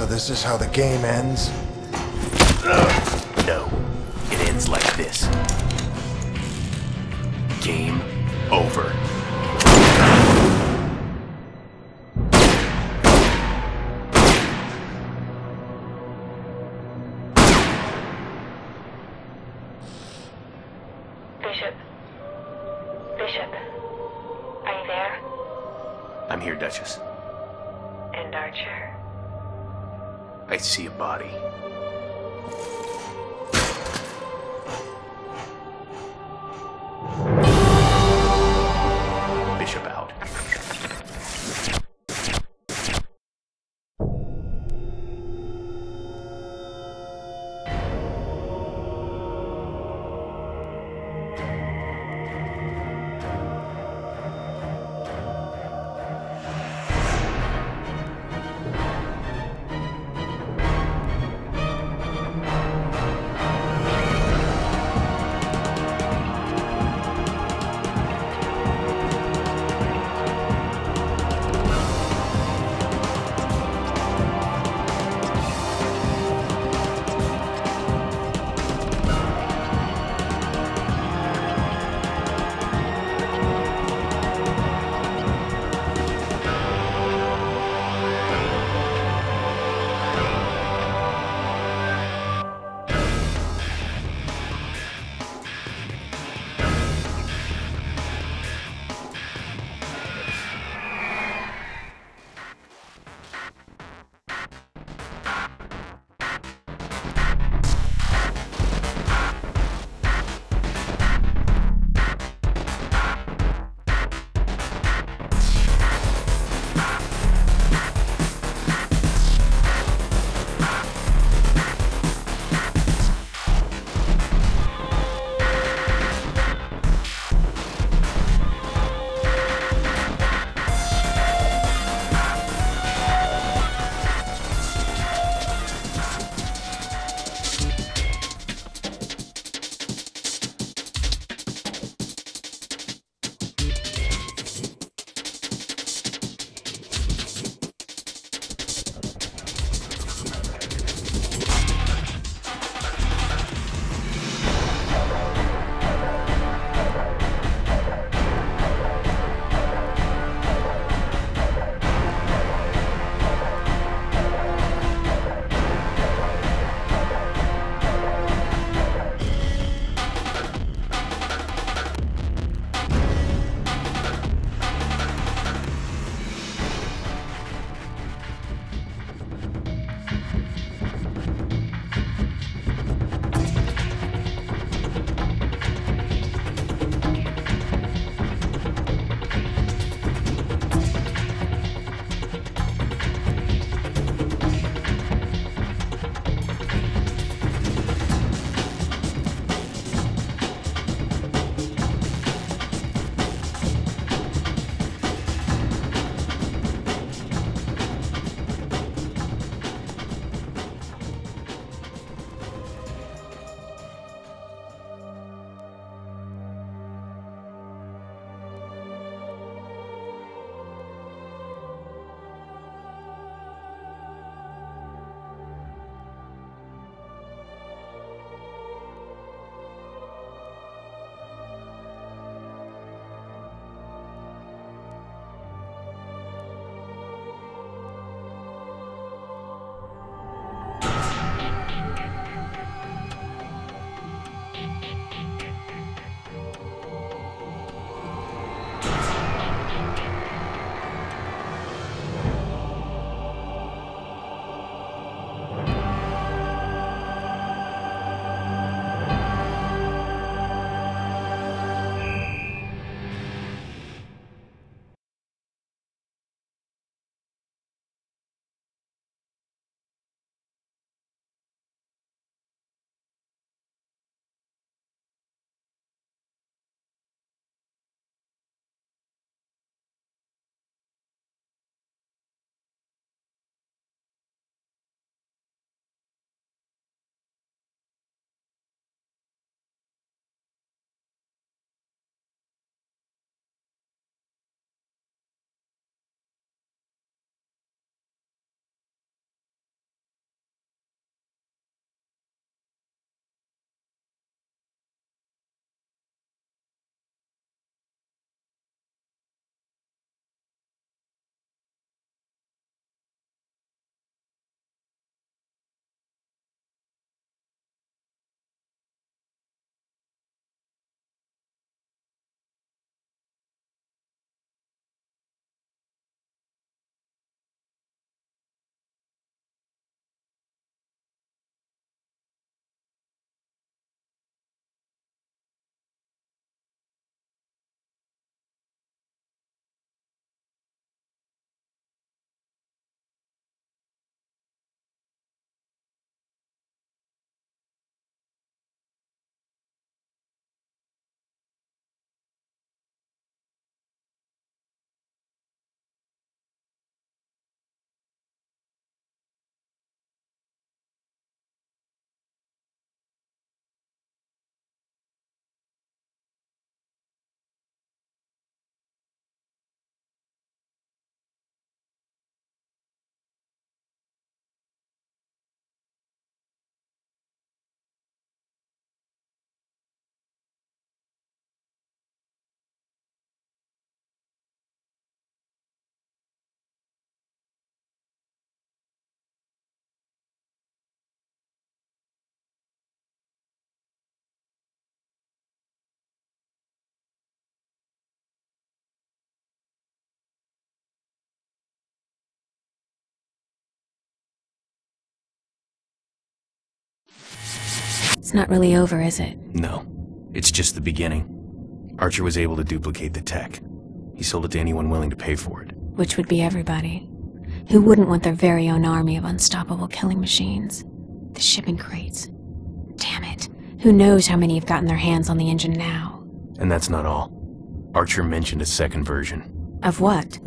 So this is how the game ends? No, it ends like this. Game over. Bishop. Bishop. Are you there? I'm here, Duchess. And Archer. I see a body. Bishop out. It's not really over, is it? No. It's just the beginning. Archer was able to duplicate the tech. He sold it to anyone willing to pay for it. Which would be everybody. Who wouldn't want their very own army of unstoppable killing machines? The shipping crates. Damn it. Who knows how many have gotten their hands on the engine now? And that's not all. Archer mentioned a second version. Of what?